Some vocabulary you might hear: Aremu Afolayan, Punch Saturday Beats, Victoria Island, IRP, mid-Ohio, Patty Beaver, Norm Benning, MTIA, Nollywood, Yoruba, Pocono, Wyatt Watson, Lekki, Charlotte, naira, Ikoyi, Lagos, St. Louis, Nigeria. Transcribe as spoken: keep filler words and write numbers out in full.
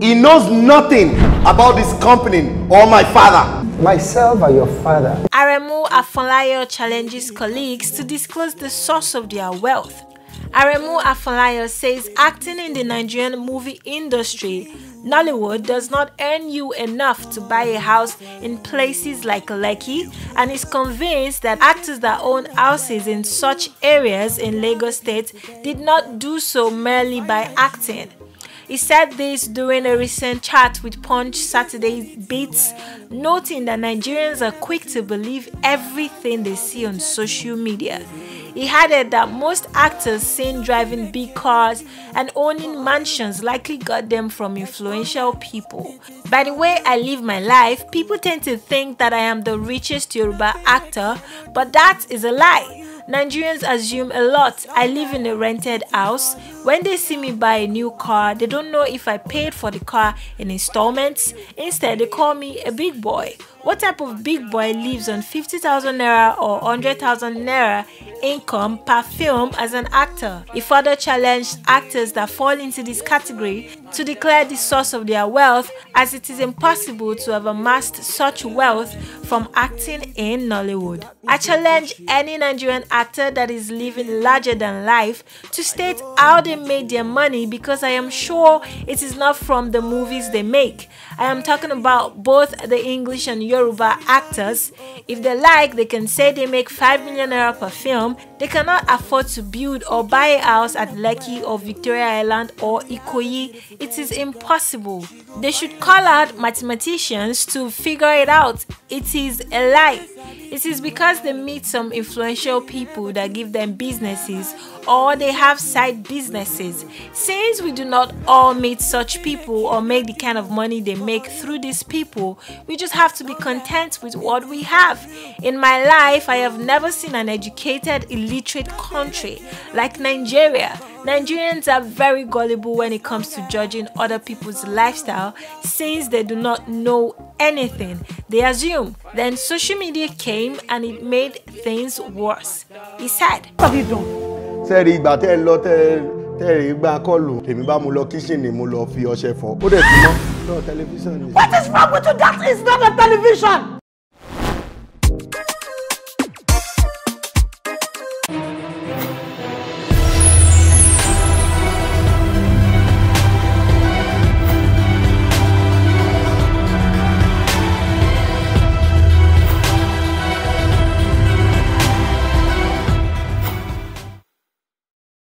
He knows nothing about this company or my father. Myself or your father? Aremu Afolayan challenges colleagues to disclose the source of their wealth. Aremu Afolayan says acting in the Nigerian movie industry, Nollywood, does not earn you enough to buy a house in places like Lekki, and is convinced that actors that own houses in such areas in Lagos State did not do so merely by acting. He said this during a recent chat with Punch Saturday Beats, noting that Nigerians are quick to believe everything they see on social media. He added that most actors seen driving big cars and owning mansions likely got them from influential people. By the way I live my life, people tend to think that I am the richest Yoruba actor, but that is a lie. Nigerians assume a lot. I live in a rented house. When they see me buy a new car, they don't know if I paid for the car in installments. Instead, they call me a big boy. What type of big boy lives on fifty thousand naira or one hundred thousand naira income per film as an actor? He further challenged actors that fall into this category to declare the source of their wealth, as it is impossible to have amassed such wealth from acting in Nollywood. I challenge any Nigerian actor that is living larger than life to state how they made their money, because I am sure it is not from the movies they make. I am talking about both the English and Yoruba actors. If they like, they can say they make five million naira per film. They cannot afford to build or buy a house at Lekki or Victoria Island or Ikoyi. It is impossible. They should call out mathematicians to figure it out. It is a lie. It is because they meet some influential people that give them businesses, or they have side businesses. Since we do not all meet such people or make the kind of money they make through these people, we just have to be content with what we have. In my life, I have never seen an educated, illiterate country like Nigeria. Nigerians are very gullible when it comes to judging other people's lifestyle, since they do not know anything. They assume. Then social media came and it made things worse. He said, "What have you done?" What is wrong with you? That is not a television!